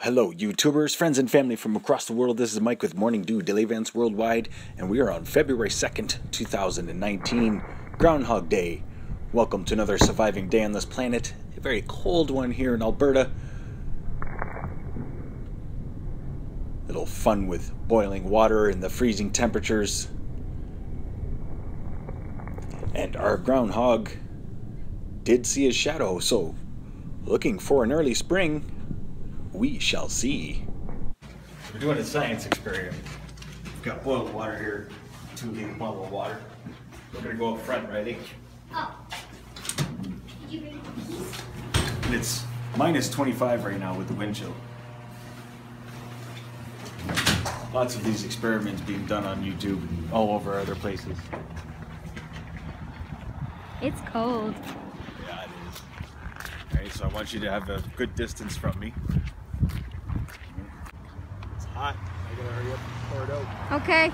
Hello YouTubers, friends and family from across the world, this is Mike with Morning Dew Daily Events Worldwide, and we are on February 2nd, 2019, Groundhog Day. Welcome to another surviving day on this planet, a very cold one here in Alberta. A little fun with boiling water and the freezing temperatures. And our groundhog did see his shadow, so looking for an early spring. We shall see. We're doing a science experiment. We've got boiled water here, 2 liter bottle of water. We're gonna go up front, ready? Oh. Did you bring the keys? And it's minus 25 right now with the wind chill. Lots of these experiments being done on YouTube and all over other places. It's cold. Yeah, it is. All right, so I want you to have a good distance from me. Hot. I gotta hurry up and pour it out. Okay.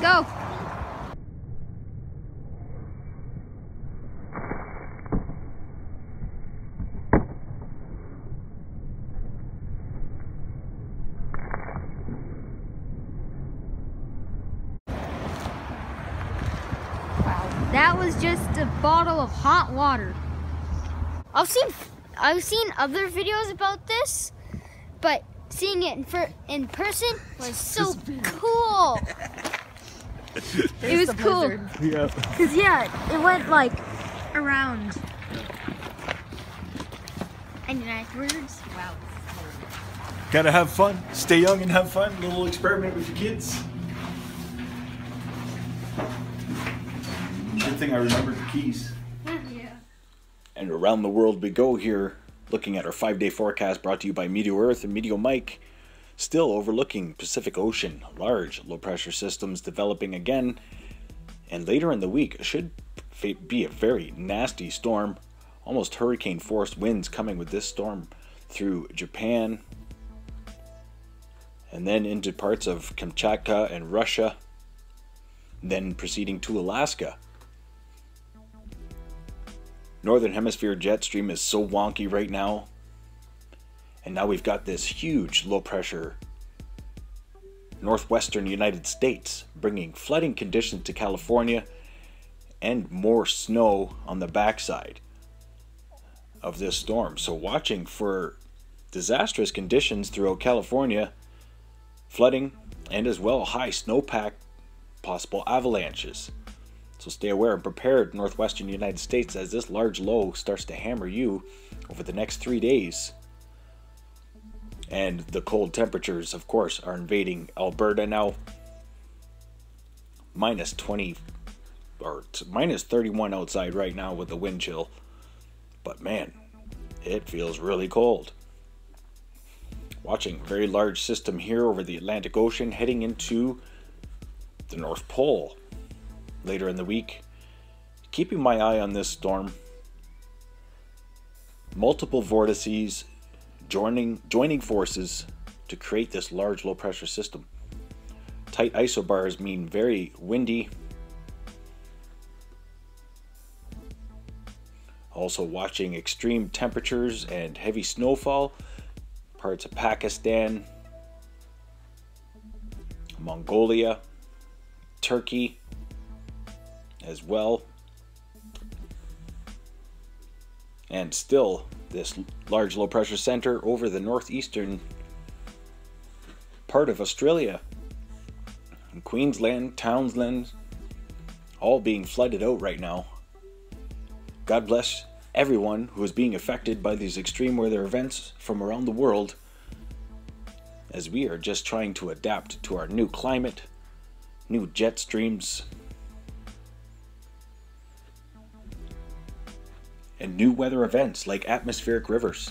Go. Wow, that was just a bottle of hot water. I've seen other videos about this. But seeing it in person was so cool. It was cool. Yeah. Cause yeah, it went like around. And afterwards, wow. Gotta have fun. Stay young and have fun. Little experiment with your kids. Good thing I remembered the keys. Yeah. And around the world we go here. Looking at our 5-day forecast brought to you by Meteo Earth and Meteo Mike, still overlooking Pacific Ocean, large low-pressure systems developing again, and later in the week should be a very nasty storm, almost hurricane force winds coming with this storm through Japan, and then into parts of Kamchatka and Russia, then proceeding to Alaska. Northern Hemisphere jet stream is so wonky right now. And now we've got this huge low pressure northwestern United States bringing flooding conditions to California and more snow on the backside of this storm. So watching for disastrous conditions throughout California, flooding, and as well high snowpack, possible avalanches. So stay aware and prepared, northwestern United States, as this large low starts to hammer you over the next 3 days. And the cold temperatures, of course, are invading Alberta now. Minus 20 or minus 31 outside right now with the wind chill. But man, it feels really cold. Watching a very large system here over the Atlantic Ocean heading into the North Pole. Later in the week, keeping my eye on this storm. Multiple vortices joining forces to create this large low pressure system. Tight isobars mean very windy. Also watching extreme temperatures and heavy snowfall, parts of Pakistan, Mongolia, Turkey, as well, and still this large low pressure center over the northeastern part of Australia and Queensland, Townsland, all being flooded out right now. God bless everyone who is being affected by these extreme weather events from around the world, as we are just trying to adapt to our new climate, new jet streams, and new weather events like atmospheric rivers.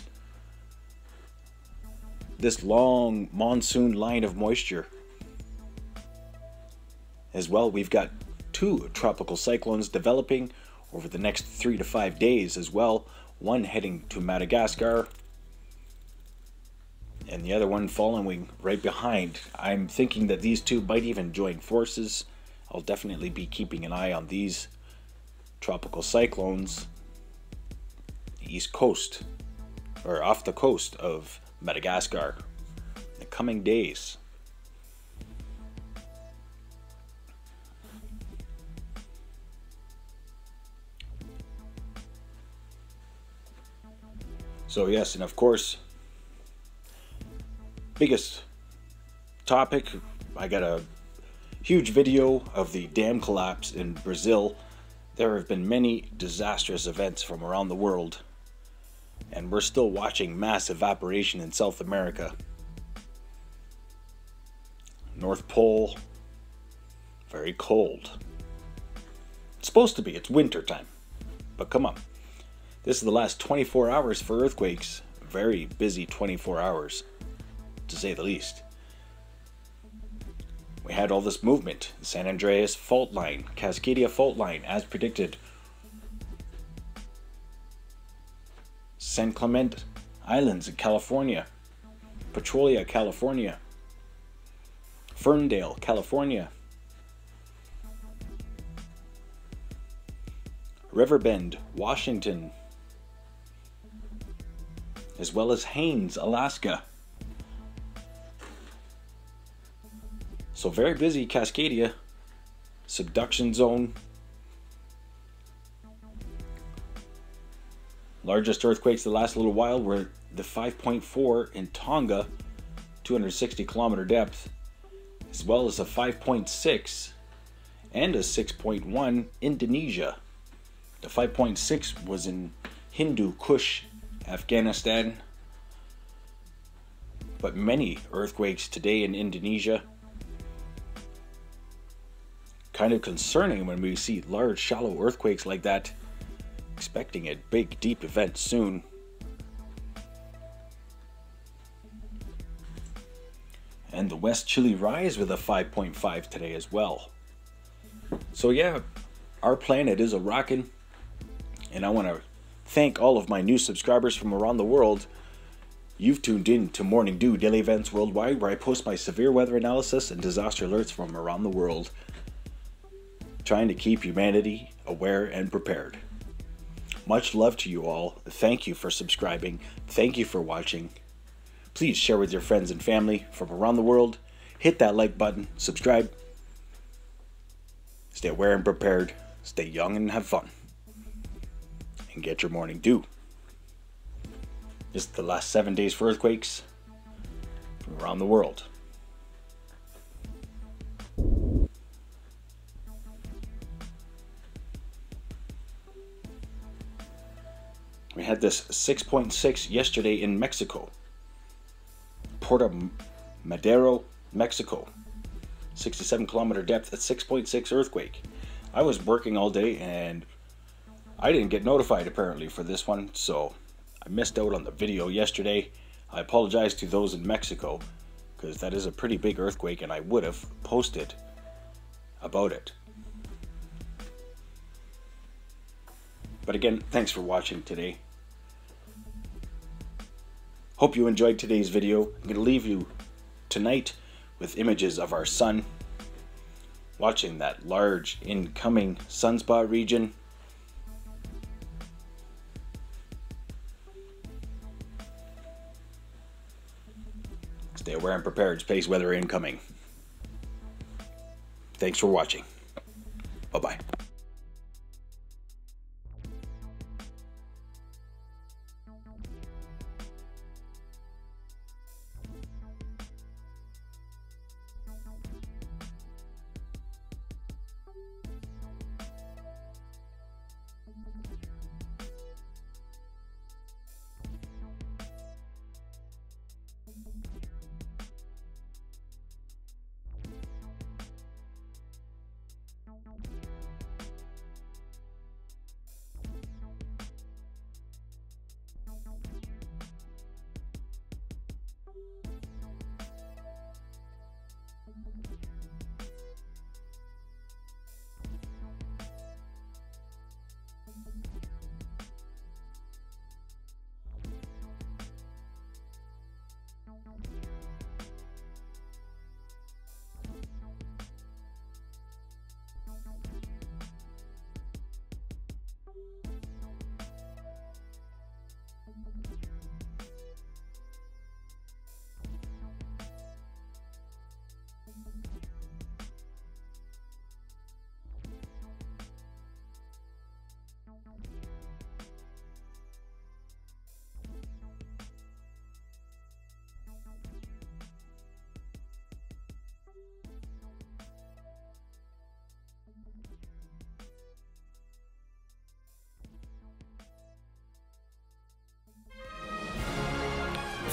This long monsoon line of moisture. As well, we've got two tropical cyclones developing over the next 3 to 5 days as well, one heading to Madagascar and the other one following right behind. I'm thinking that these two might even join forces. I'll definitely be keeping an eye on these tropical cyclones east coast or off the coast of Madagascar in the coming days. So yes, and of course, biggest topic, I got a huge video of the dam collapse in Brazil. There have been many disastrous events from around the world, and we're still watching mass evaporation in South America. North Pole, very cold. It's supposed to be, it's winter time, but come on. This is the last 24 hours for earthquakes. Very busy 24 hours, to say the least. We had all this movement. San Andreas fault line, Cascadia fault line, as predicted. San Clemente Islands in California. Petrolia, California. Ferndale, California. Riverbend, Washington. As well as Haines, Alaska. So very busy Cascadia, subduction zone, largest earthquakes the last little while were the 5.4 in Tonga, 260 kilometer depth, as well as a 5.6 and a 6.1 Indonesia. The 5.6 was in Hindu Kush, Afghanistan, but many earthquakes today in Indonesia. Kind of concerning when we see large, shallow earthquakes like that. Expecting a big, deep event soon. And the West Chile rise with a 5.5 today as well. So yeah, our planet is a rockin'. And I want to thank all of my new subscribers from around the world. You've tuned in to Morning Dew Daily Events Worldwide, where I post my severe weather analysis and disaster alerts from around the world, trying to keep humanity aware and prepared. Much love to you all. Thank you for subscribing. Thank you for watching. Please share with your friends and family from around the world. Hit that like button, subscribe. Stay aware and prepared. Stay young and have fun. And get your morning dew. This is the last 7 days for earthquakes from around the world. We had this 6.6 yesterday in Mexico. Puerto Madero, Mexico. 67 kilometer depth at 6.6 earthquake. I was working all day and I didn't get notified apparently for this one, so I missed out on the video yesterday. I apologize to those in Mexico because that is a pretty big earthquake and I would have posted about it. But again, thanks for watching today. Hope you enjoyed today's video. I'm going to leave you tonight with images of our sun, watching that large incoming sunspot region. Stay aware and prepared. Space weather incoming. Thanks for watching. Bye-bye.